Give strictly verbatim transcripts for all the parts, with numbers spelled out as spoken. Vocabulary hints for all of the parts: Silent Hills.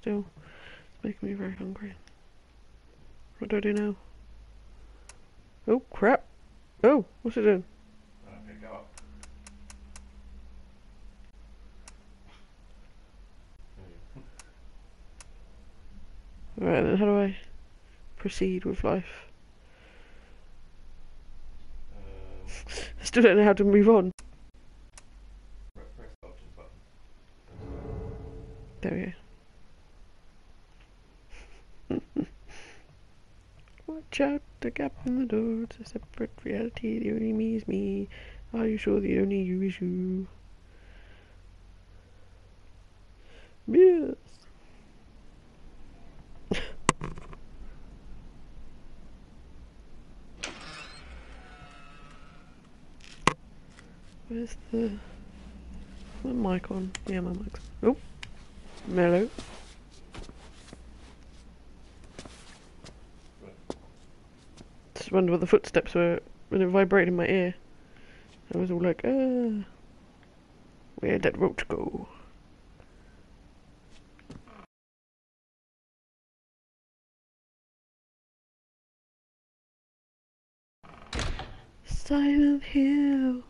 still. It's making me very hungry. What do I do now? Oh, crap. Oh, what's it doing? Uh, pick up. Alright then, how do I proceed with life? Um, I still don't know how to move on. Press the options button. There we go. Watch out, the gap in the door, it's a separate reality, the only me is me. Are you sure the only you is you? Yes. Where's the my mic on? Yeah, my mic's on. Oh, mellow. Just wonder what the footsteps were when it vibrated in my ear. I was all like, ah, where'd that roach go? Silent Hill.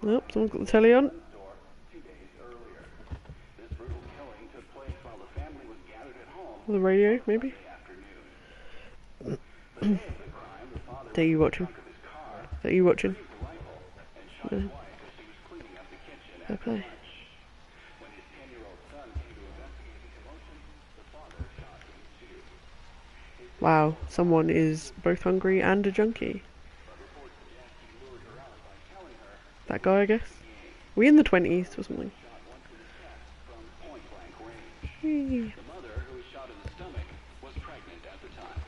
Nope, someone got the telly on. Or the radio, maybe? Are you watching? Are you watching? No. Okay. Wow, someone is both hungry and a junkie. That guy, I guess. We in the twenties or something. The mother, who was shot in the stomach, was pregnant at the time.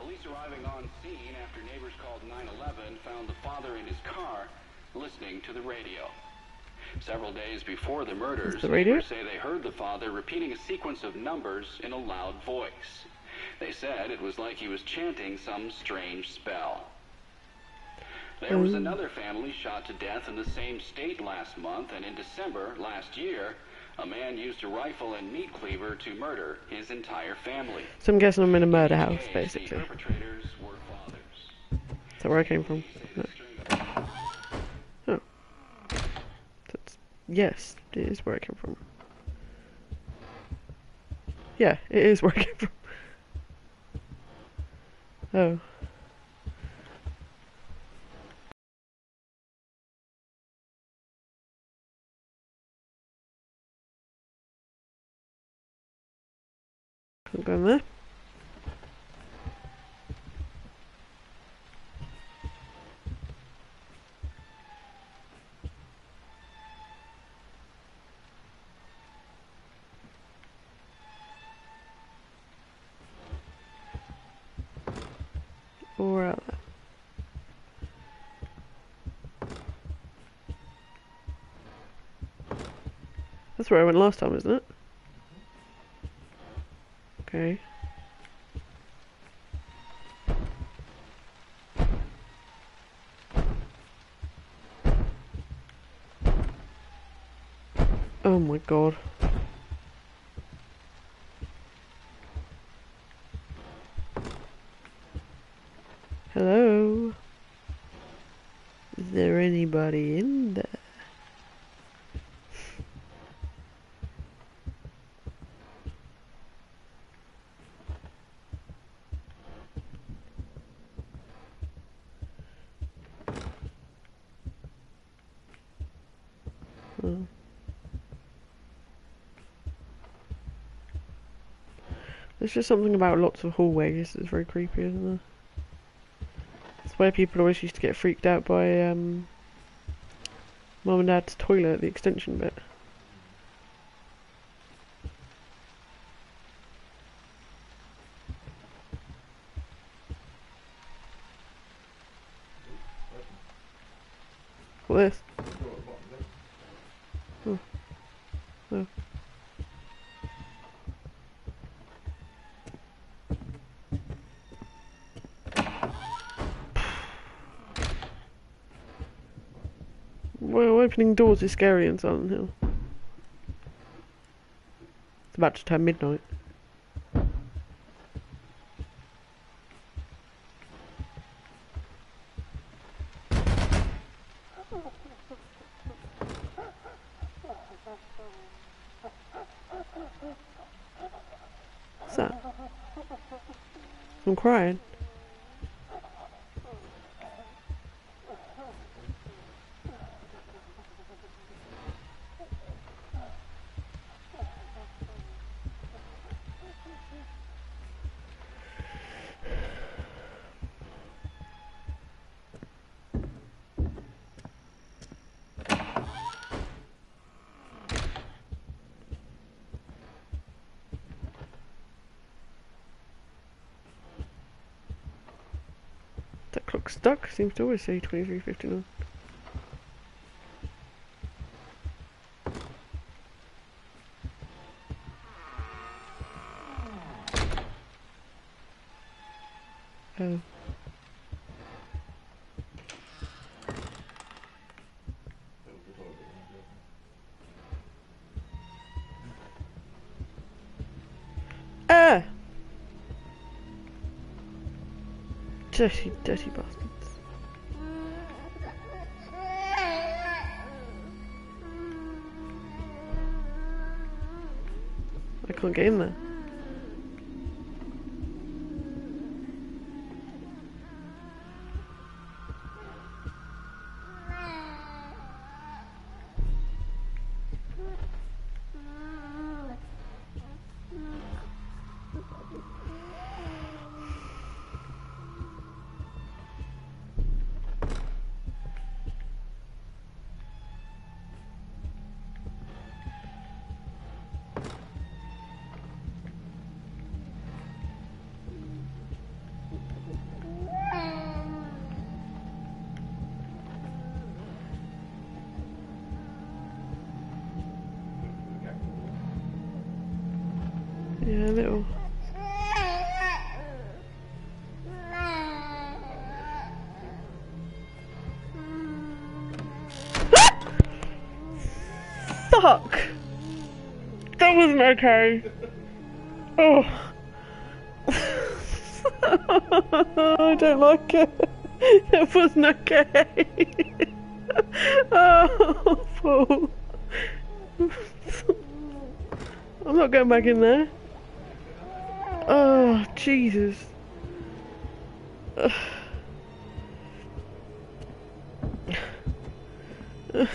Police arriving on scene after neighbors called nine one one found the father in his car listening to the radio. Several days before the murders, neighbors say they heard the father repeating a sequence of numbers in a loud voice. They said it was like he was chanting some strange spell. There was another family shot to death in the same state last month, and in December last year, a man used a rifle and meat cleaver to murder his entire family. So I'm guessing I'm in a murder house, basically. The perpetrators were fathers. Is that where I came from? No. Oh. That's, yes, it is where I came from. Yeah, it is where I came from. Oh. I'm going there. Or out there. That's where I went last time, isn't it? Okay. Oh my god. Hello? Is there anybody in there? There's just something about lots of hallways that's very creepy, isn't there? It's where people always used to get freaked out by um, mum and dad's toilet, the extension bit. What this? Oh. Oh. Well, opening doors is scary in Silent Hill. It's about to turn midnight. What's that? I'm crying. Stuck seems to always say twenty-three fifty-nine. Oh. Ah! Dirty, dirty bastard. Can't get in there. Yeah, a little. Fuck! That wasn't okay. Oh. I don't like it. That wasn't okay. Oh, fool. I'm not going back in there. Oh, Jesus. Ugh. Ugh. Ugh.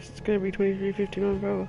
It's gonna be twenty-three fifty-nine forever.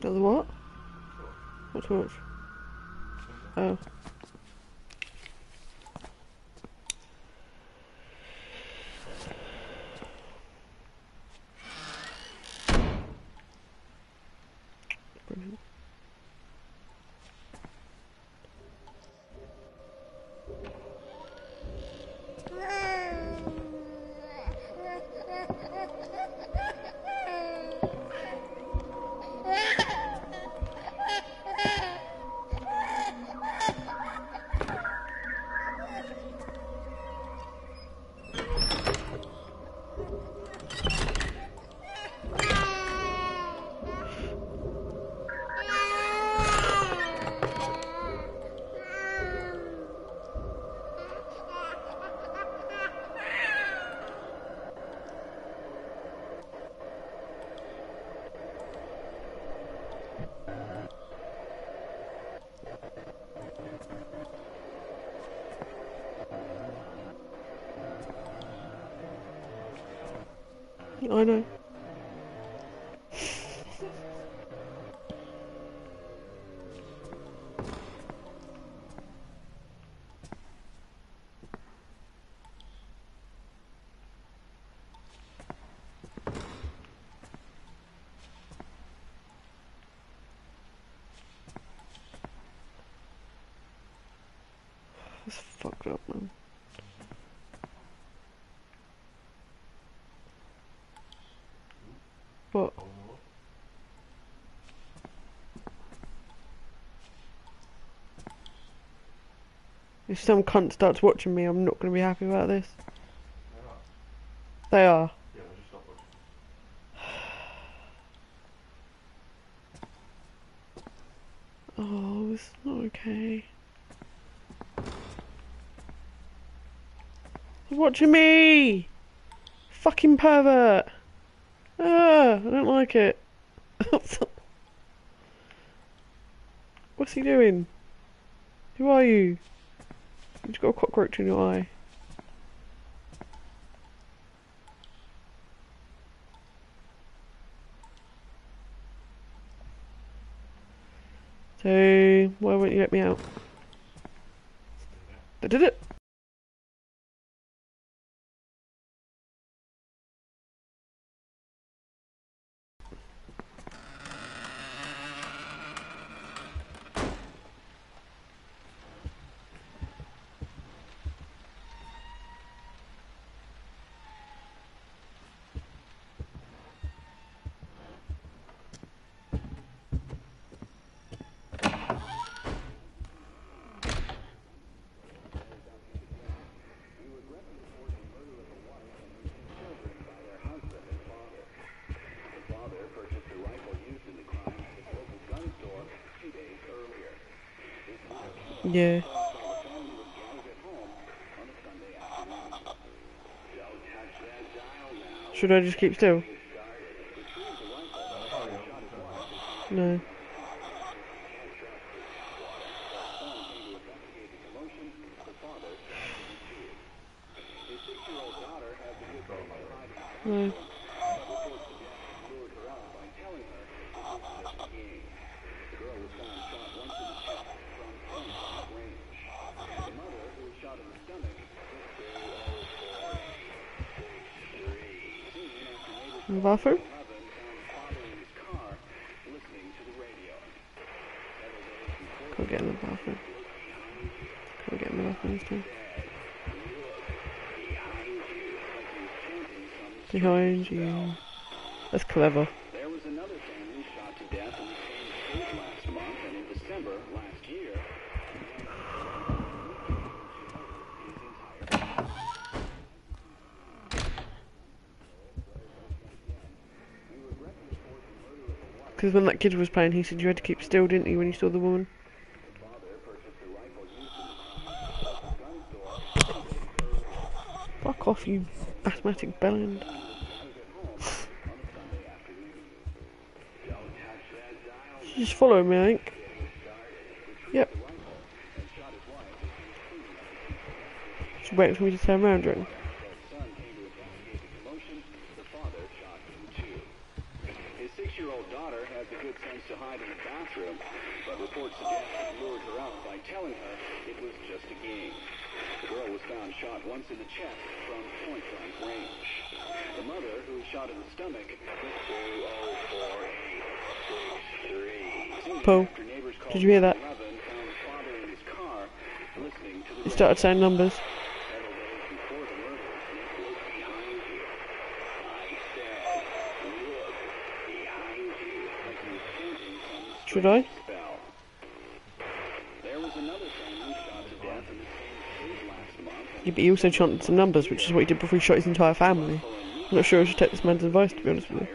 The what? What torch? Oh. I know. That's fucked up, man. What? If some cunt starts watching me, I'm not going to be happy about this. They are. Yeah, we'll just stop watching. Oh, it's not okay. They're watching me! Fucking pervert! Ah, I don't like it. What's he doing? Who are you? You've got a cockroach in your eye. So, why won't you let me out? I did it! Yeah. Should I just keep still? No. No. Buffer? Go get in the buffer. Go get in the buffer instead. Behind you. That's clever. There was another family shot to death in the same last month and in December last year. Because when that kid was playing, he said you had to keep still, didn't you, when you saw the woman? Fuck off, you asthmatic bellend. She's just following me, I think. Yep. She's waiting for me to turn around, right? To hide in the bathroom, but reports suggest he lured her out by telling her it was just a game. The girl was found shot once in the chest from point-blank range. The mother, who was shot in the stomach, was Po, did you hear that? He started saying numbers. Should I? Yeah, but he also chanted some numbers, which is what he did before he shot his entire family. I'm not sure I should take this man's advice, to be honest with you.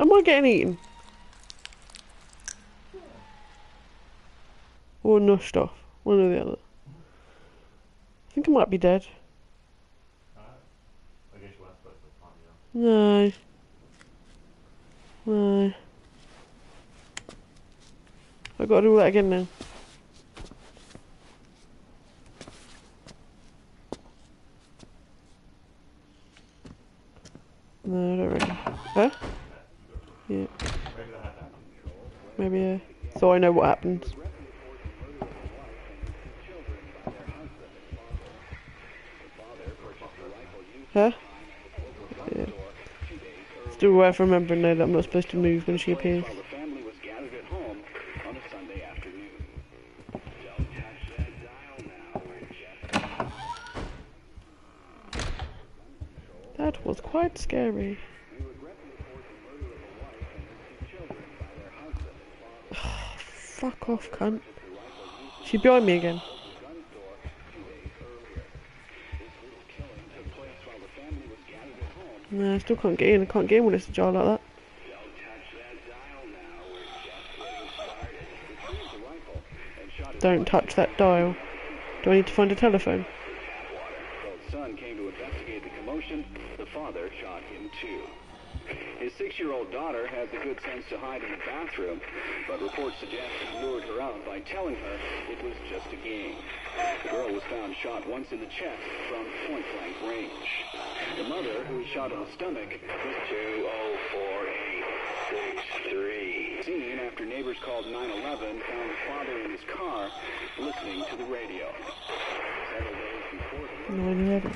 Am I getting eaten? or nushed off, one or the other. I think I might be dead. Uh, I guess you weren't supposed to find me now. No. No. I've got to do that again now. No, I don't reckon. Huh? Yeah. Maybe, yeah. Uh, so I know what happens. Huh? Yeah. Still worth remembering though that I'm not supposed to move when she appears. That was quite scary. Oh, fuck off, cunt. She's behind me again. Nah, I still can't get in. I can't get in when it's a jar like that. Don't touch that dial. Do I need to find a telephone? Son came to investigate the commotion. The father shot him too. His six-year-old daughter had the good sense to hide in the bathroom, but reports suggest he lured her out by telling her it was just a game. The girl was found shot once in the chest from point-blank range. The mother, who was shot in the stomach, was two oh four eight six three. Seen after neighbors called nine one one, found the father in his car listening to the radio. nine eleven.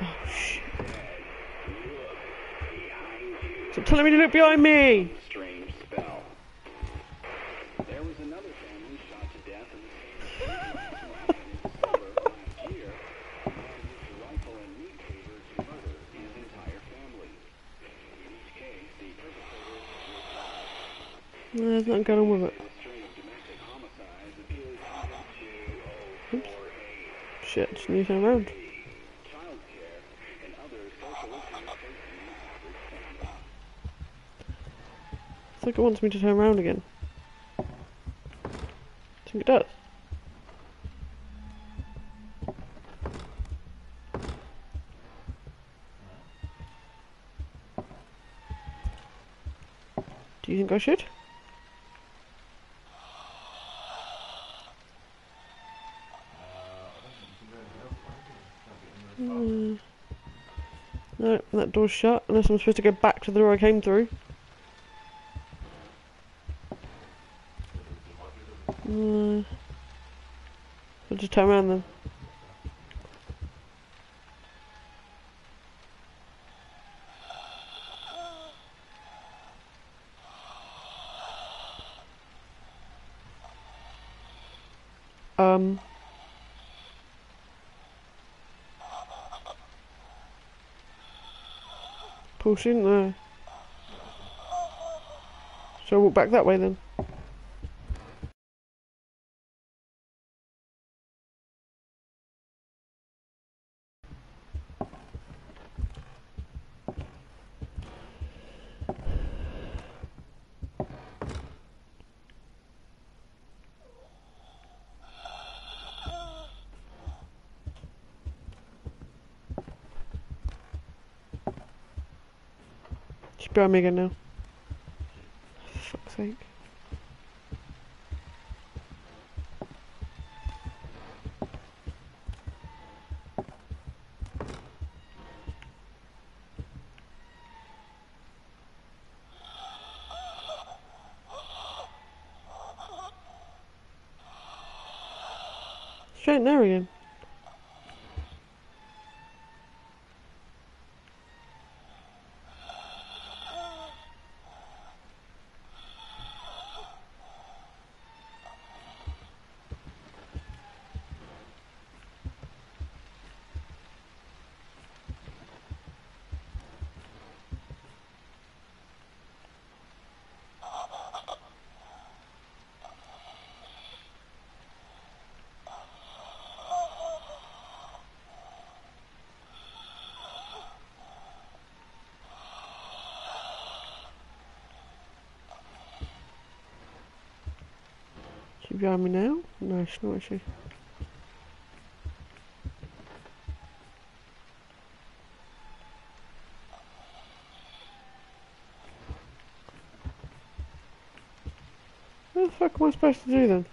Oh, shit. Stop telling me to look behind me! Strange spell. There was another family shot to death in the year. Rifle and meat cavers to murder his entire family. In each case, the perpetrators were. No, there's nothing going on with it. Shit, just need to turn around. It's like it wants me to turn around again. I think it does. Do you think I should? Mm. No, that door's shut, unless I'm supposed to go back to the door I came through. Mm. I'll just turn around then. Um... Push in there. Shall I walk back that way then? Behind me again now. For fuck's sake. Straight in there again. Is she behind me now? No, she's not, is she? What the fuck am I supposed to do then?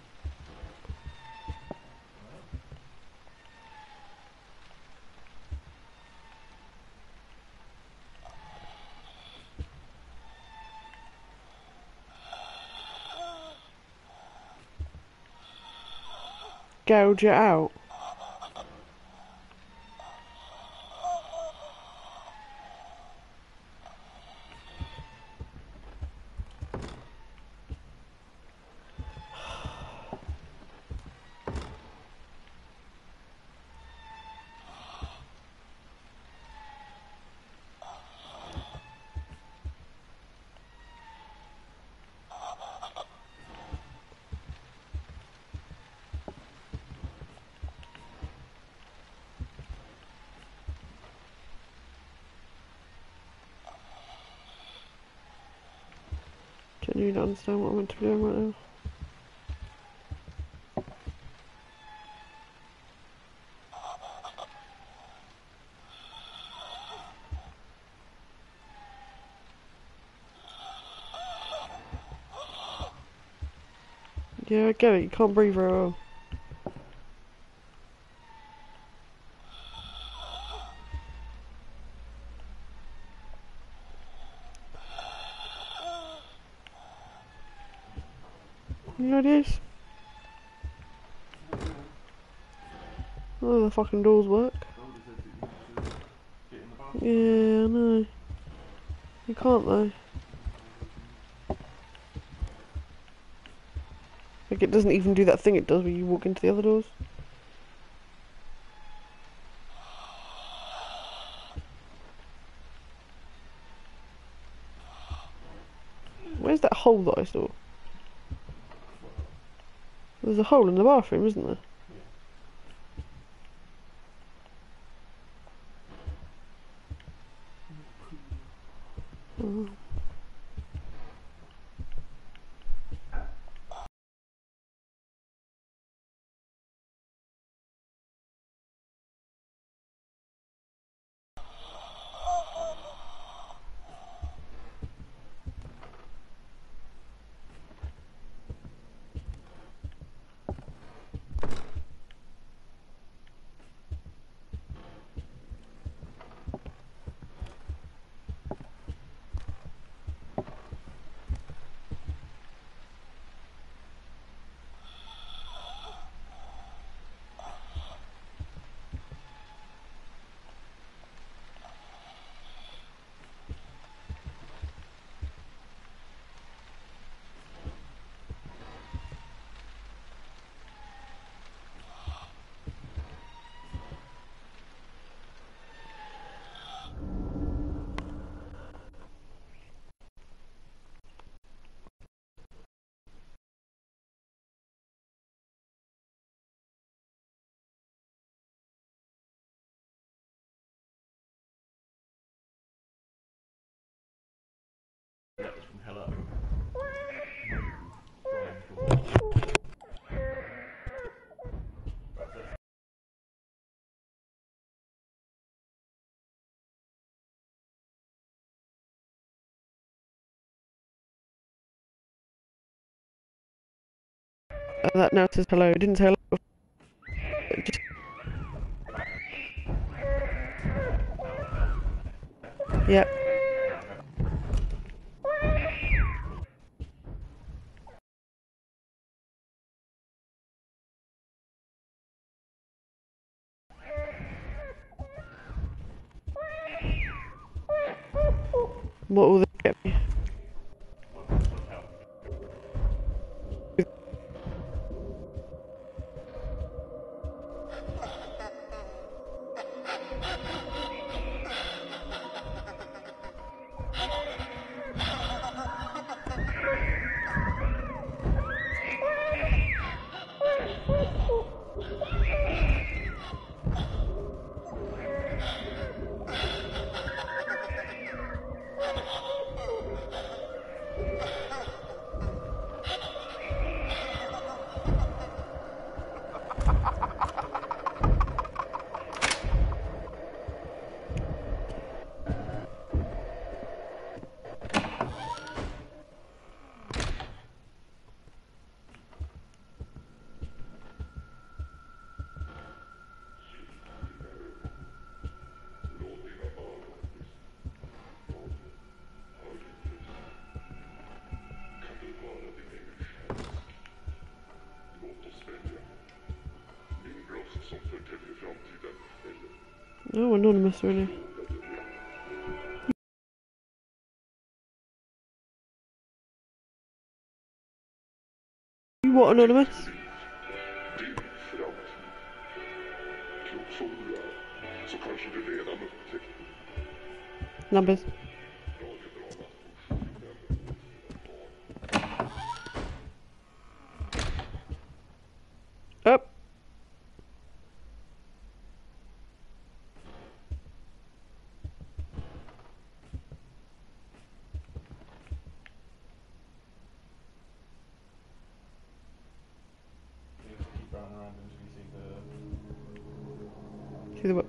Gouge it out. I don't understand what I'm meant to be doing right now. Yeah, I get it, you can't breathe very well. Oh, the fucking doors work. Yeah, no. You can't though. Like it doesn't even do that thing it does when you walk into the other doors. Where's that hole that I saw? There's a hole in the bathroom, isn't there? Oh. That was from Hello. Uh, that now says hello. It didn't say hello before. It just yep. What will this get me? Oh, anonymous really. You what, anonymous? Numbers. Up. See the what?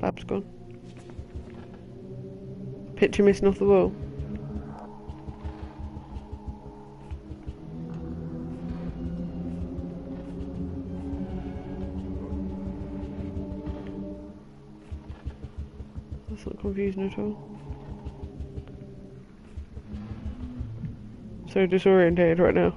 Bab's gone. Picture missing off the wall. That's not confusing at all. So disorientated right now.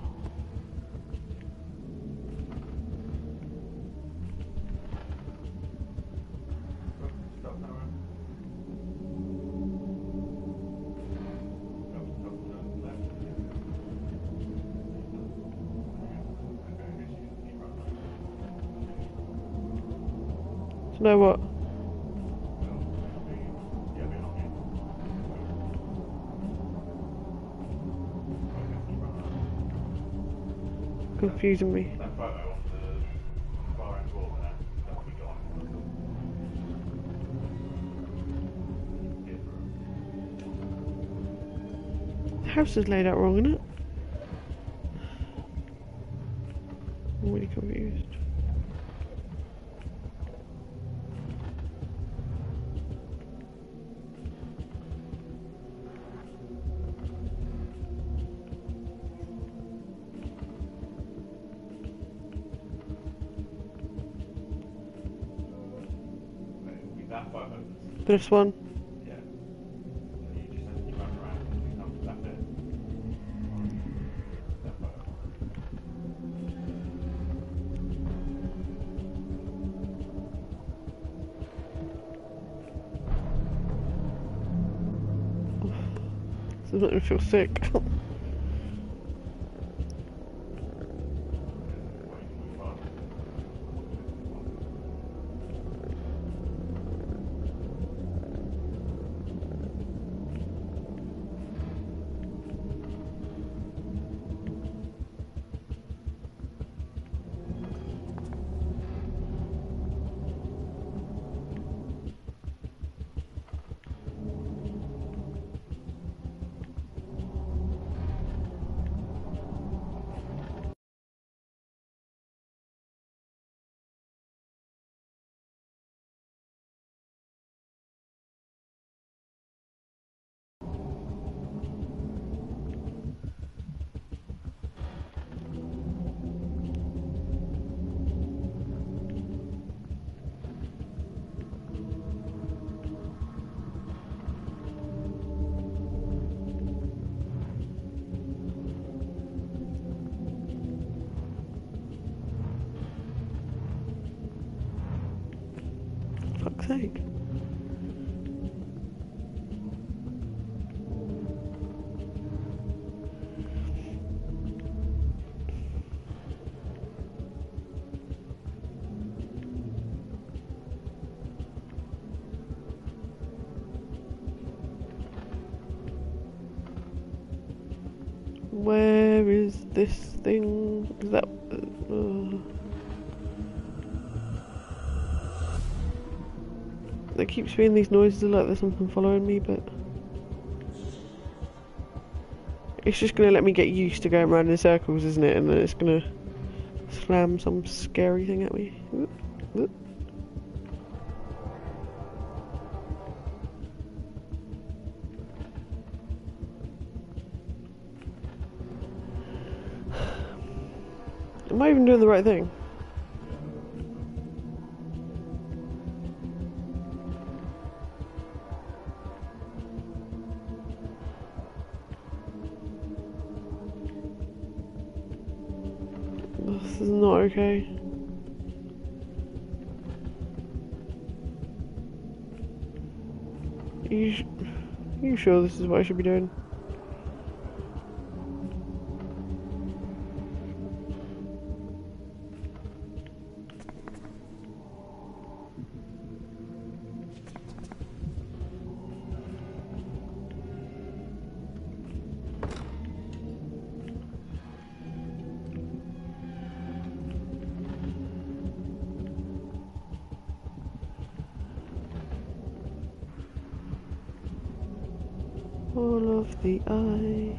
Know what? Confusing me. That photo on the far end wall there, that'll be gone. The house is laid out wrong, isn't it? I'm really confused. This one. Yeah. You just have to run around and we come to that bit. That photo. This is not going to feel sick. Sake. Where is this thing? Is that uh, It keeps hearing these noises like there's something following me, but it's just gonna let me get used to going around in circles, isn't it? And then it's gonna slam some scary thing at me. Oop, oop. Am I even doing the right thing? is not okay. Are you, sh are you sure this is what I should be doing? All of the eyes.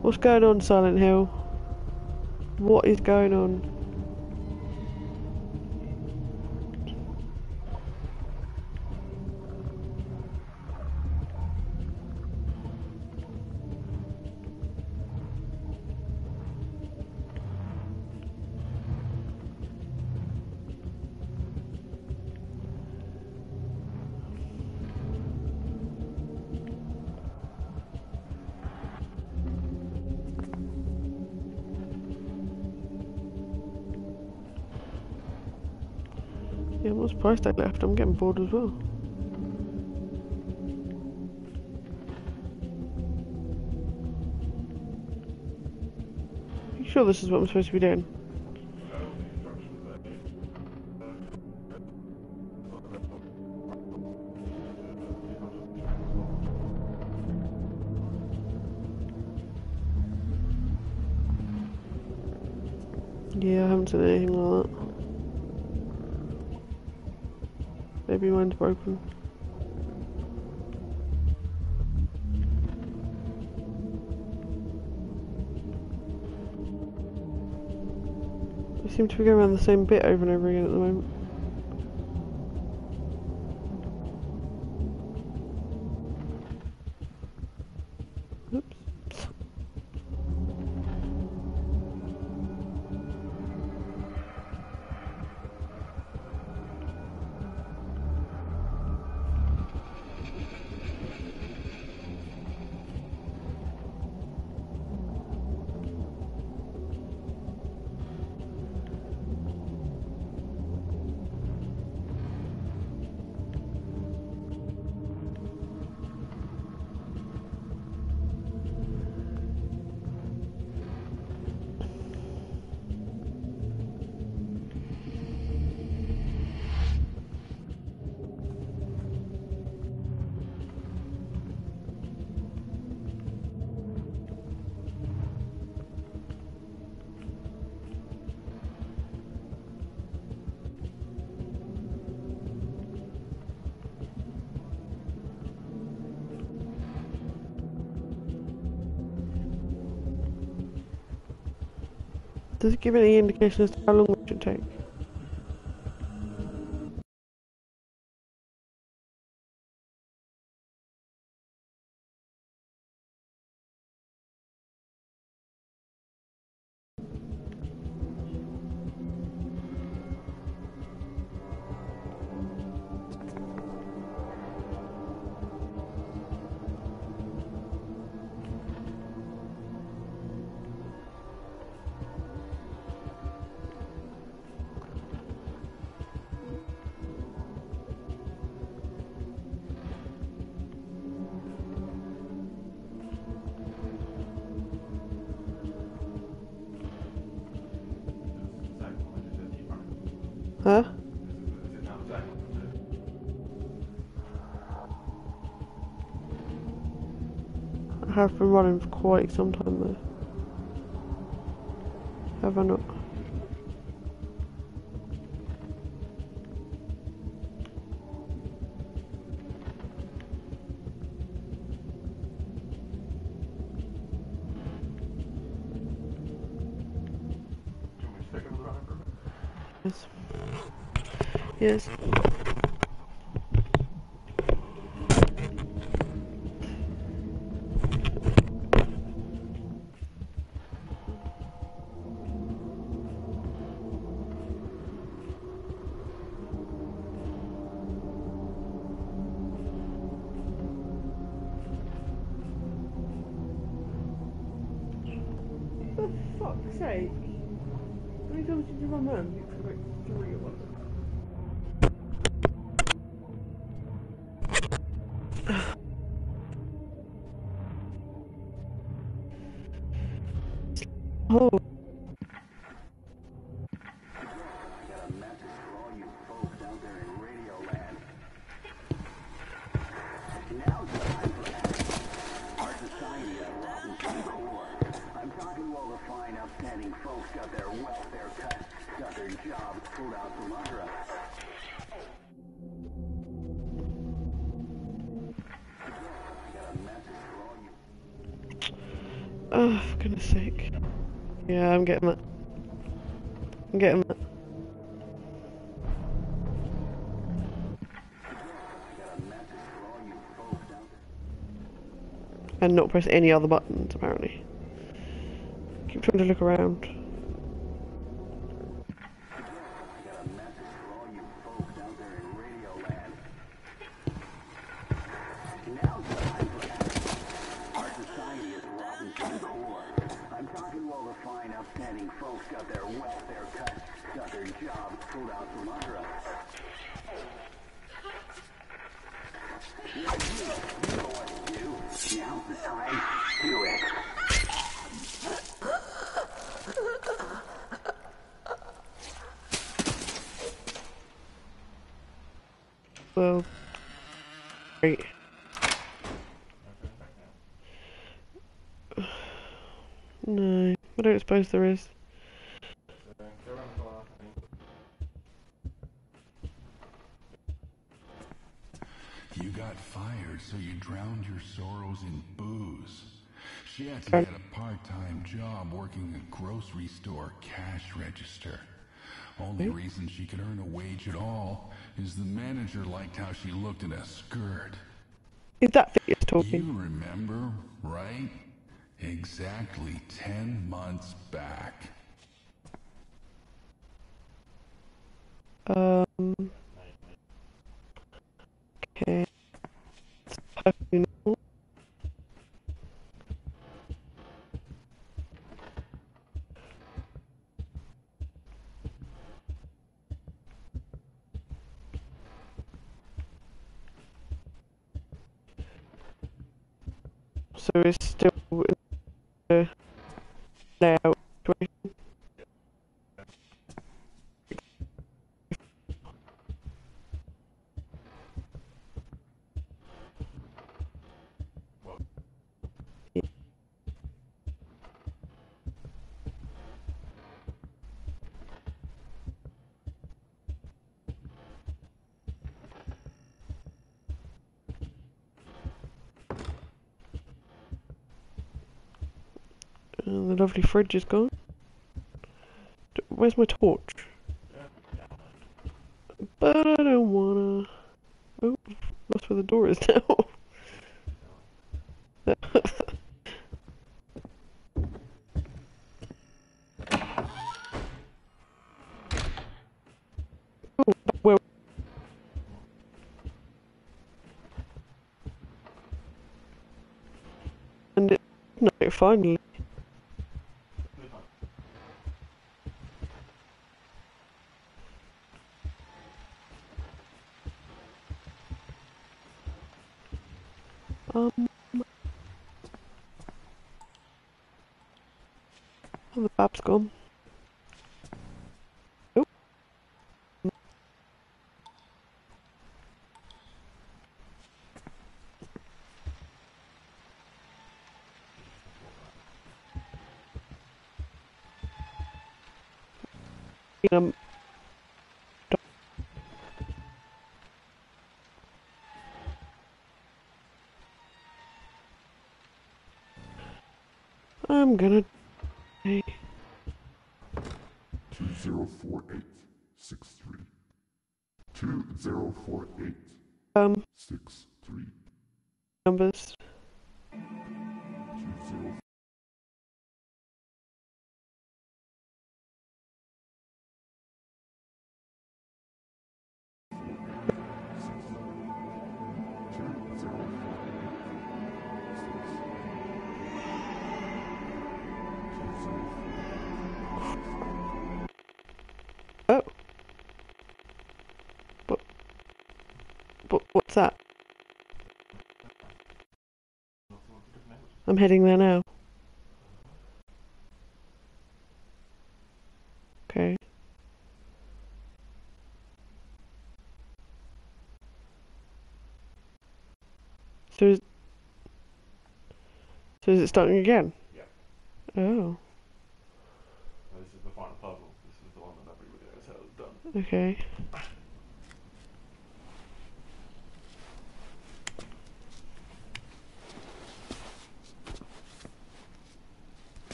What's going on, Silent Hill? What is going on? Yeah, I'm not surprised I left, I'm getting bored as well. Are you sure this is what I'm supposed to be doing? Yeah, I haven't seen anything like that. Maybe mine's broken. We seem to be going around the same bit over and over again at the moment. Does it give any indication as to how long it should take? Huh? I have been running for quite some time though. Have I not? Yes. Yes. For fuck's sake. How many times did you run home? You took like three or one. Oh. Oh, for goodness sake. Yeah, I'm getting that. I'm getting that. And not press any other buttons, apparently. Keep trying to look around. Well, great. No, I don't suppose there is. You got fired, so you drowned your sorrows in booze. She had to get a part-time job working at a grocery store cash register. Only reason she could earn a wage at all is the manager liked how she looked in a skirt. Is that thing it's talking? You remember, right? Exactly ten months back. Um. Okay. So it's still in the layout situation. Yeah. And the lovely fridge is gone. Where's my torch? But I don't wanna. Oh, that's where the door is now. And it, no, finally. Um, oh, the bab's gone. Oh. Um. I'm gonna hey. two zero four eight six three two zero four eight um six three numbers two zero four eight six two zero four eight six What's that? I'm heading there now. Okay. So is, so is it starting again? Yeah. Oh. This is the final puzzle. This is the one that everybody knows how it's done. Okay.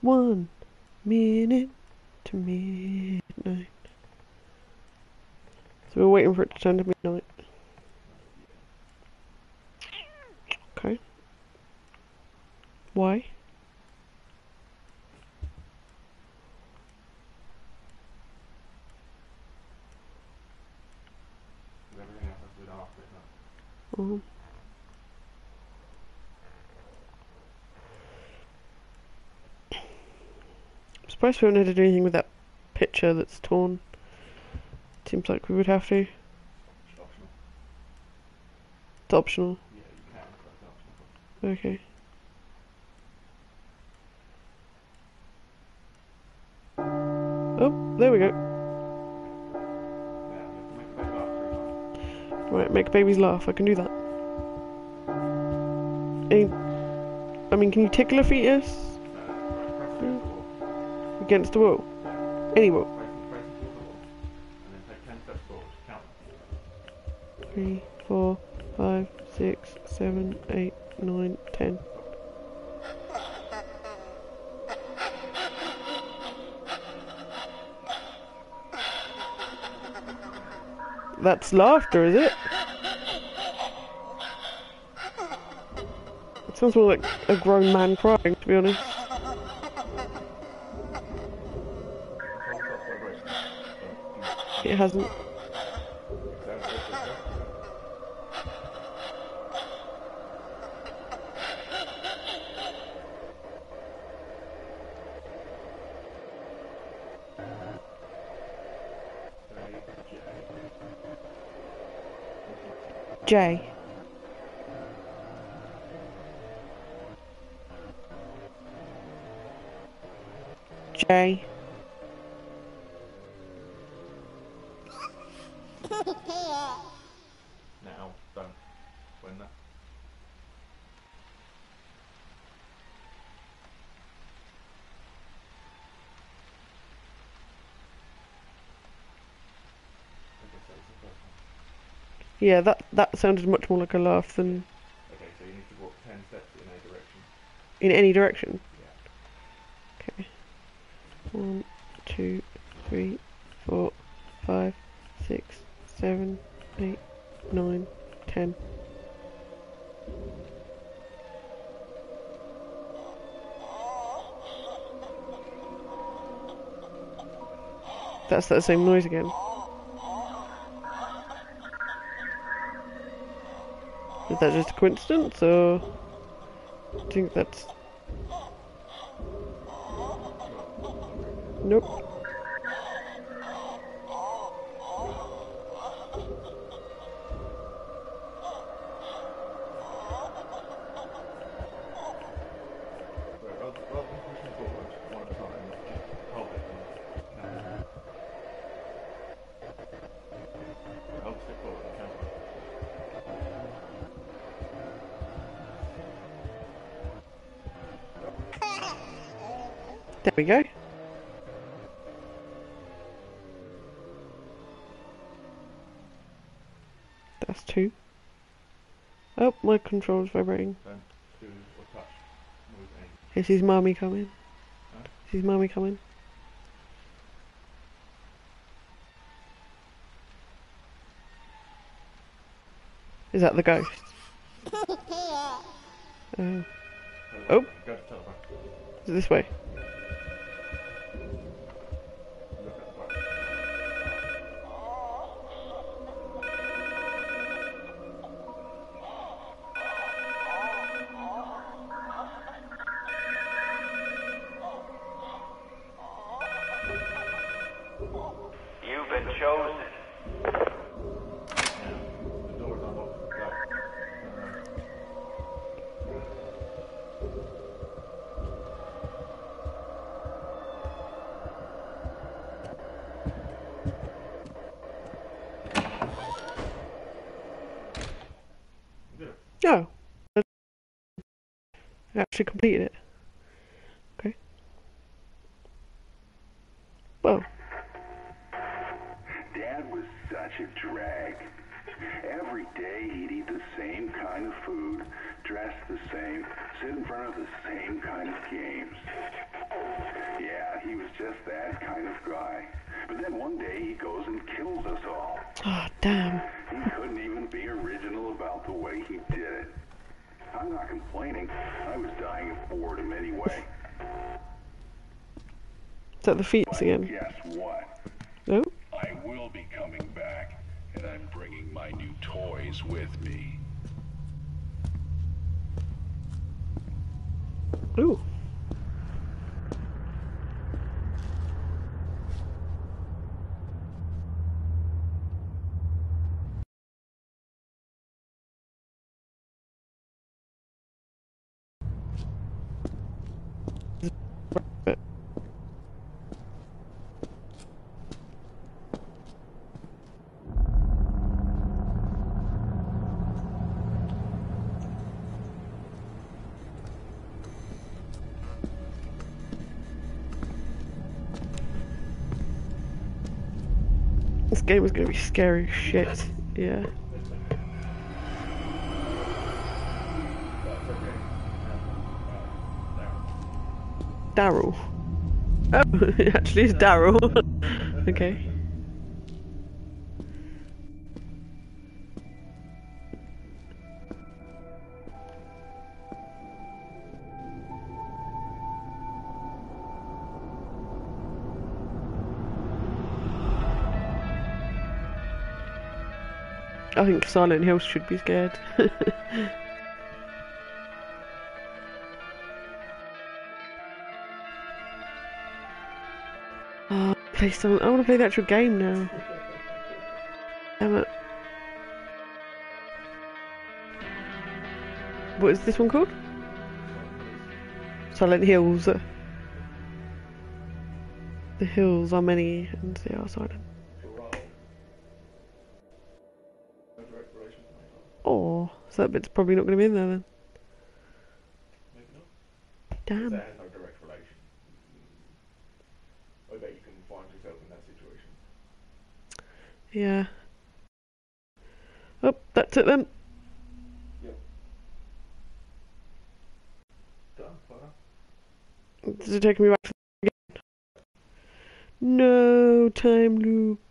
One minute to midnight. So we're waiting for it to turn to midnight. Okay. Why? Everything else has been off right now. Mm-hmm. I'm surprised we haven't had to do anything with that picture that's torn. Seems like we would have to. It's optional. It's optional? Yeah, you can, but it's optional. Okay. Oh, there we go. Yeah, you have to make a baby laugh pretty much. Right, make babies laugh. I can do that. I mean, can you tickle a fetus? Against the wall. Any wall. Three, four, five, six, seven, eight, nine, ten. That's laughter, is it? It sounds more like a grown man crying, to be honest. It hasn't. J. J. Yeah, that that sounded much more like a laugh than. Okay, so you need to walk ten steps in any direction. In any direction? Yeah. Okay. One, two, three, four, five, six, seven, eight, nine, ten. That's that same noise again. Is that just a coincidence, or do you think that's... Nope. There we go. That's two. Oh, my control's vibrating. Is his mummy coming? Huh? Is his mummy coming? Is that the ghost? Oh. Oh. Is it this way? actually completed it. Okay. Whoa. Dad was such a drag. Every day he'd eat the same kind of food, dress the same, sit in front of the same kind of games. Yeah, he was just that kind of guy. But then one day he goes and kills us all. Oh, damn. He couldn't even be original about the way he did it. I'm not complaining. I was dying of boredom anyway. Is that the feats again? Guess what? No. I will be coming back, and I'm bringing my new toys with me. Ooh. This game is gonna be scary as shit, yeah. Daryl. Oh, it actually is Daryl. Okay. I think Silent Hills should be scared. Oh, play some. I want to play the actual game now. Damn it. What is this one called? Silent Hills. The hills are many and they are silent. Oh, so that bit's probably not going to be in there then. Maybe not. Damn. There has no direct relation. I bet you can find yourself in that situation. Yeah. Oh, that's it then. Yep. Done. Is it taking me back to the game? No time loop.